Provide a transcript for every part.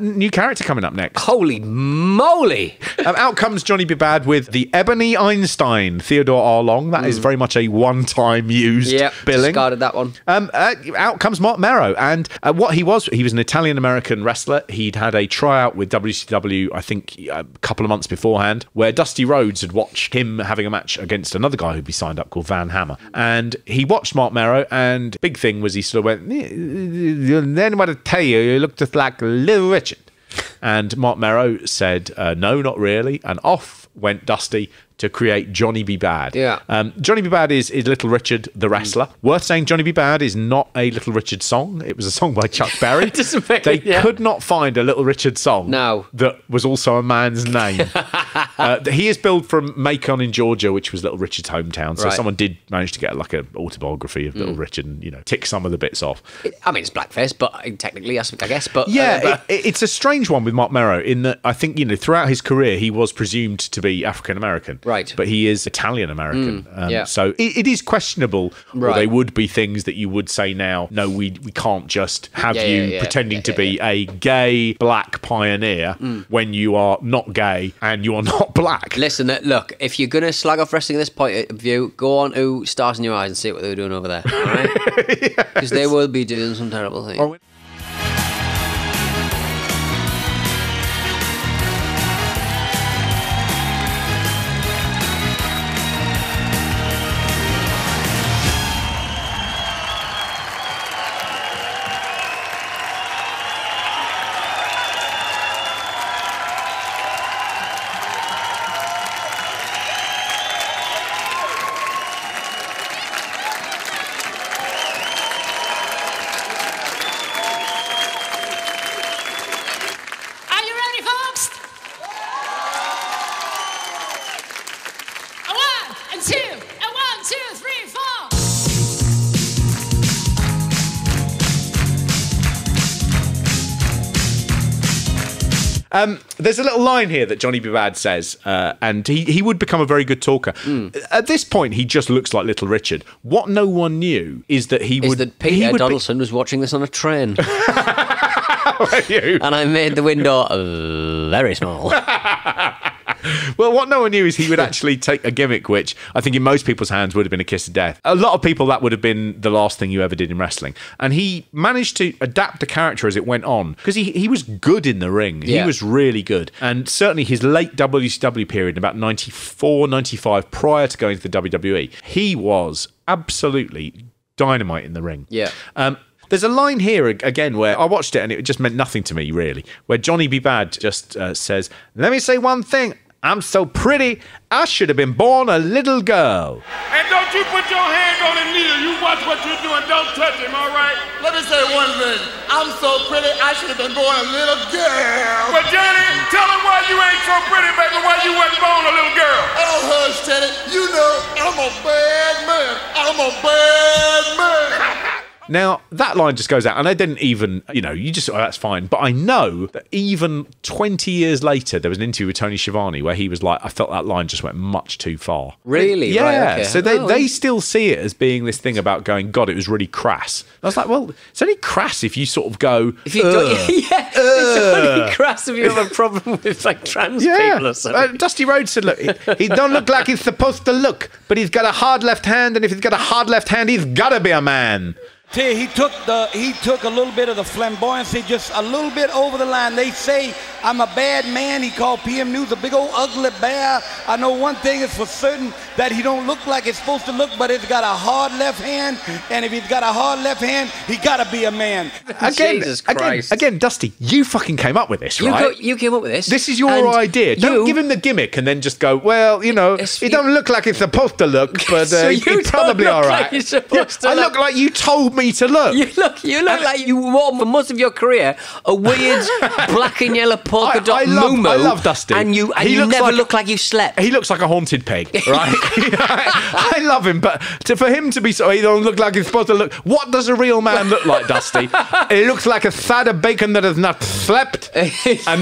New character coming up next. Holy moly! Out comes Johnny B. Badd with the Ebony Einstein, Theodore R. Long. That is very much a one-time used billing. Discarded that one. Out comes Marc Mero, and what he was an Italian-American wrestler. He'd had a tryout with WCW, I think, a couple of months beforehand, where Dusty Rhodes had watched him having a match against another guy who'd be signed up called Van Hammer, and he watched Marc Mero, and big thing was he sort of went, then what I tell you, you look just like Little Richard. And Marc Mero said, no, not really, and off went Dusty to create Johnny B. Badd. Yeah. Johnny B. Badd is Little Richard, the wrestler. Worth saying, Johnny B. Badd is not a Little Richard song. It was a song by Chuck Berry. They could not find a Little Richard song that was also a man's name. He is billed from Macon in Georgia, which was Little Richard's hometown. So someone did manage to get like an autobiography of Little Richard and, you know, tick some of the bits off. I mean, it's blackface, but technically, I guess. But yeah, it's a strange one with Marc Mero in that I think, you know, throughout his career, he was presumed to be African-American. Right. But he is Italian-American. So it is questionable. Or they would be things that you would say now, no, we can't just have you pretending to be a gay black pioneer when you are not gay and you are not black. Listen, look, if you're going to slag off wrestling at this point of view, go on to Stars in Your Eyes and see what they were doing over there. All right? Because they will be doing some terrible things. There's a little line here that Johnny B. Badd says, and he would become a very good talker. At this point, he just looks like Little Richard. What no one knew is that that Peter Donaldson was watching this on a train. How are you? And I made the window very small. Well, what no one knew is he would actually take a gimmick, which I think in most people's hands would have been a kiss of death. A lot of people, that would have been the last thing you ever did in wrestling. And he managed to adapt the character as it went on, because he was good in the ring. He was really good. And certainly his late WCW period, about 94, 95, prior to going to the WWE, he was absolutely dynamite in the ring. Yeah. There's a line here, again, where I watched it and it just meant nothing to me, really, where Johnny B. Badd just says, "Let me say one thing. I'm so pretty, I should have been born a little girl. And don't you put your hand on him, neither. You watch what you're doing. Don't touch him, all right? Let me say one thing. I'm so pretty, I should have been born a little girl. But, Johnny, tell him why you ain't so pretty, baby, why you wasn't born a little girl. Oh, hush, Teddy. You know, I'm a bad man. I'm a bad man." Now, that line just goes out, and I didn't even, you know, you just, oh, that's fine. But I know that even 20 years later, there was an interview with Tony Schiavone where he was like, I felt that line just went much too far. Really? Yeah. Right, okay. So they still see it as being this thing about going, God, it was really crass. And I was like, well, it's only crass if you sort of go, if you it's only crass if you have a problem with, like, trans people or something. Dusty Rhodes said, look, he don't look like he's supposed to look, but he's got a hard left hand, and if he's got a hard left hand, he's got to be a man. He took a little bit of the flamboyancy, just a little bit over the line. They say I'm a bad man. He called PM News a big old ugly bear. I know one thing is for certain, that he don't look like it's supposed to look, but he's got a hard left hand, and if he's got a hard left hand, he gotta be a man. Again, Jesus Christ. Again, Dusty, you fucking came up with this, right? You came up with this. This is your idea. Don't give him the gimmick and then just go, well, you know, he don't look like it's supposed to look, but he's probably all right. I look like you told me to look. You look like you wore for most of your career a weird black and yellow polka dot muumuu. I love Dusty. And you never look like you slept. He looks like a haunted pig, right? I love him, but for him to be so, he don't look like he's supposed to look. What does a real man look like, Dusty? He looks like a sad of bacon that has not slept and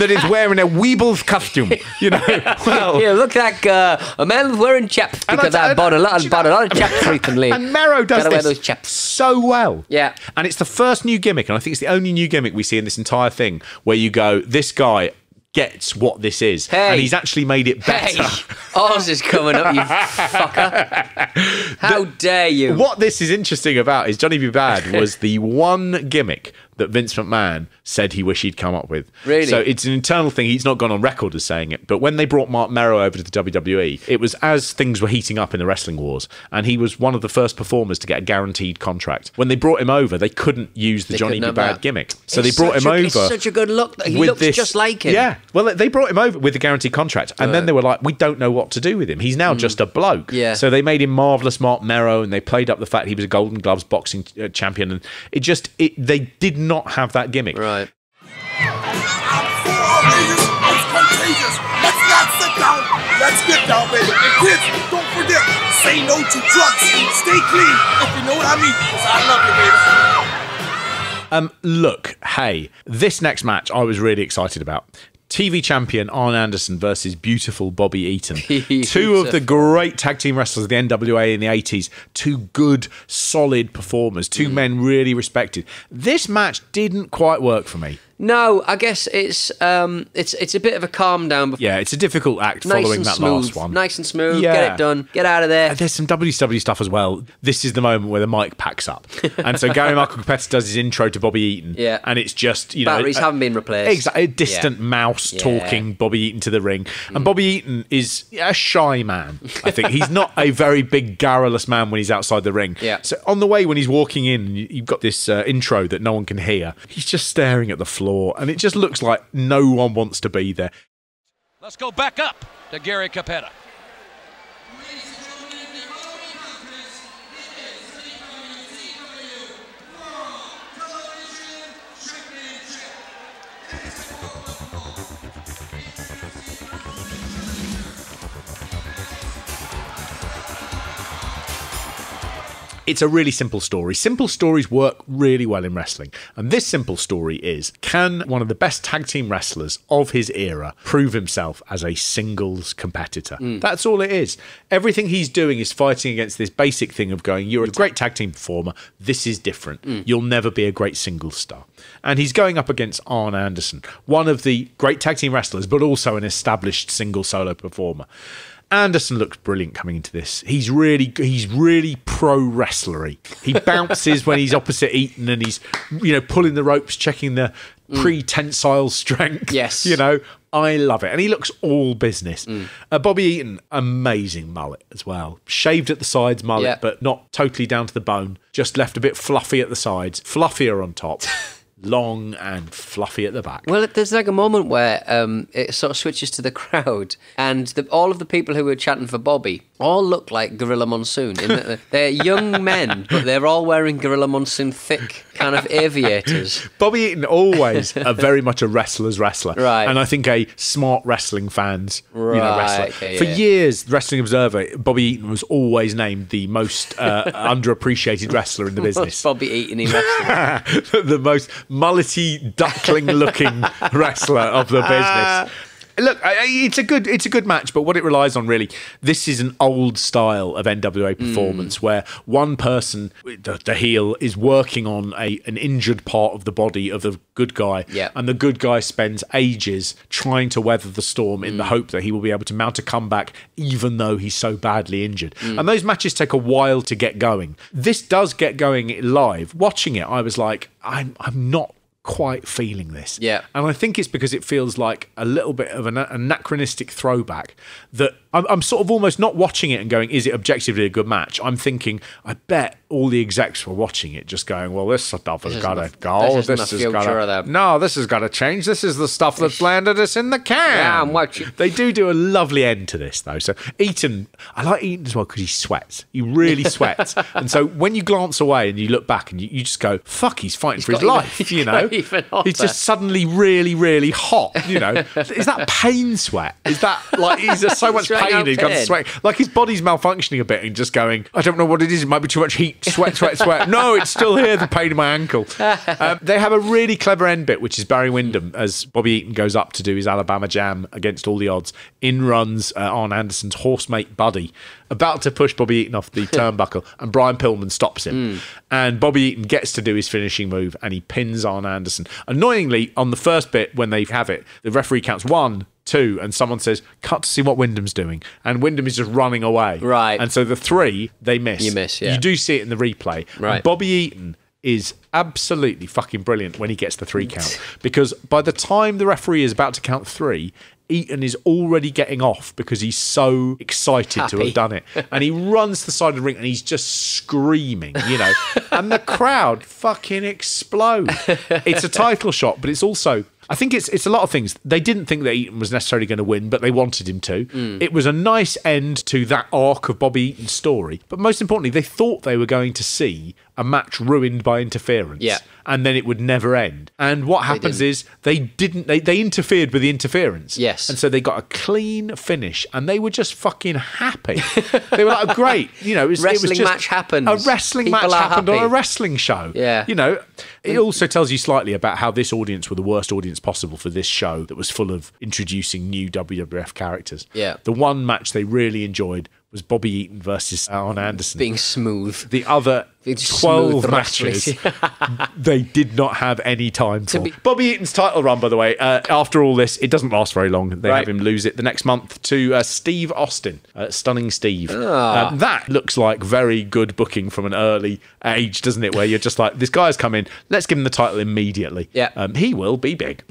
that is wearing a Weeble's costume. You know, well, yeah, look like a man wearing chaps, because I bought a lot of chaps recently. And Mero does this so well. hell. Yeah. And it's the first new gimmick, and I think it's the only new gimmick we see in this entire thing, where you go, this guy gets what this is. Hey. And he's actually made it better. Hey. Oz is coming up, you fucker. How dare you? What this is interesting about is Johnny B. Badd was the one gimmick that Vince McMahon said he wished he'd come up with. Really? So it's an internal thing. He's not gone on record as saying it. But when they brought Marc Mero over to the WWE, it was as things were heating up in the wrestling wars. And he was one of the first performers to get a guaranteed contract. When they brought him over, they couldn't use the Johnny B. Badd gimmick. So they brought him over. It's such a good look. He looks just like him. Yeah. Well, they brought him over with a guaranteed contract. And then they were like, we don't know what to do with him. He's now just a bloke. Yeah. So they made him Marvelous Marc Mero. And they played up the fact he was a Golden Gloves boxing champion. And it just, they did not have that gimmick. Right. It's contagious. Let's not sit down. Let's get down, baby. And kids, don't forget, say no to drugs. Stay clean, if you know what I mean. I love you, baby. Look, hey, this next match I was really excited about. TV champion Arn Anderson versus beautiful Bobby Eaton. Two of the great tag team wrestlers of the NWA in the 80s. Two good, solid performers. Two men really respected. This match didn't quite work for me. No, I guess it's a bit of a calm down. Before. Yeah, it's a difficult act following that last one. Nice and smooth. Yeah. Get it done. Get out of there. There's some WCW stuff as well. This is the moment where the mic packs up. And so Gary Michael Cappetta does his intro to Bobby Eaton. Yeah. And it's just, you know. Batteries haven't been replaced. Exactly. A distant mouse talking Bobby Eaton to the ring. And Bobby Eaton is a shy man, I think. He's not a very big, garrulous man when he's outside the ring. Yeah. So on the way, when he's walking in, you've got this intro that no one can hear. He's just staring at the floor. And it just looks like no one wants to be there. Let's go back up to Gary Cappetta. It's a really simple story. Simple stories work really well in wrestling. And this simple story is, can one of the best tag team wrestlers of his era prove himself as a singles competitor? That's all it is. Everything he's doing is fighting against this basic thing of going, you're a great tag team performer. This is different. You'll never be a great singles star. And he's going up against Arn Anderson, one of the great tag team wrestlers, but also an established single solo performer. Anderson looks brilliant coming into this. He's really pro-wrestlery. He bounces when he's opposite Eaton, and he's, you know, pulling the ropes, checking the pre-tensile strength. Yes. You know, I love it. And he looks all business. Bobby Eaton, amazing mullet as well. Shaved at the sides mullet, but not totally down to the bone. Just left a bit fluffy at the sides, fluffier on top. Long and fluffy at the back. Well, there's like a moment where it sort of switches to the crowd, and all of the people who were chanting for Bobby all look like Gorilla Monsoon. They're young men, but they're all wearing Gorilla Monsoon thick kind of aviators. Bobby Eaton always very much a wrestler's wrestler. Right. And I think a smart wrestling fan's wrestler. Okay, for years, Wrestling Observer, Bobby Eaton was always named the most underappreciated wrestler in the business. Bobby Eaton in wrestling. The most mullety, duckling-looking wrestler of the business. Look, it's a good match, but what it relies on, really, this is an old style of NWA performance where one person, the heel, is working on an injured part of the body of the good guy, and the good guy spends ages trying to weather the storm in the hope that he will be able to mount a comeback even though he's so badly injured. And those matches take a while to get going. This does get going live. Watching it, I was like, I'm not quite feeling this. Yeah. And I think it's because it feels like a little bit of an anachronistic throwback that I'm sort of almost not watching it and going, is it objectively a good match? I'm thinking, I bet all the execs were watching it just going, well, this stuff has got to go. This has got to... No, this has got to change. This is the stuff that's landed us in the can. Yeah, I'm watching. They do a lovely end to this, though. So Eaton, I like Eaton as well because he sweats. He really sweats. And so when you glance away and you look back and you just go, fuck, he's fighting for his life, you know? He's just suddenly really, really hot, you know? Is that pain sweat? Is that like, is there so much pain he's got to sweat? Like his body's malfunctioning a bit and just going, I don't know what it is. It might be too much heat. Sweat, sweat, sweat. No, it's still here, the pain in my ankle. They have a really clever end bit, which is Barry Wyndham, as Bobby Eaton goes up to do his Alabama jam against all the odds. In runs Arn Anderson's horsemate buddy, about to push Bobby Eaton off the turnbuckle, and Brian Pillman stops him. And Bobby Eaton gets to do his finishing move, and he pins Arn Anderson. Annoyingly, on the first bit, when they have it, the referee counts 1, 2, and someone says, cut to see what Wyndham's doing. And Wyndham is just running away. Right. And so the 3, they miss. You miss, yeah. You do see it in the replay. Right. And Bobby Eaton is absolutely fucking brilliant when he gets the 3 count, because by the time the referee is about to count 3, Eaton is already getting off because he's so excited to have done it. And he runs to the side of the ring and he's just screaming, you know. And the crowd fucking explodes. It's a title shot, but it's also, I think it's a lot of things. They didn't think that Eaton was necessarily going to win, but they wanted him to. It was a nice end to that arc of Bobby Eaton's story. But most importantly, they thought they were going to see a match ruined by interference. Yeah. And then it would never end. And what happens is they interfered with the interference. Yes. And so they got a clean finish and they were just fucking happy. They were like, oh, great. You know, it was just match happens. A wrestling match happened on a wrestling show. Yeah. You know, it also tells you slightly about how this audience were the worst audience possible for this show that was full of introducing new WWF characters. Yeah. The one match they really enjoyed was Bobby Eaton versus Arn Anderson. Being smooth. The other 12 matches, they did not have any time for. Bobby Eaton's title run, by the way, after all this, it doesn't last very long. They have him lose it the next month to Steve Austin, Stunning Steve. That looks like very good booking from an early age, doesn't it? Where you're just like, this guy's come in, let's give him the title immediately. Yeah. He will be big.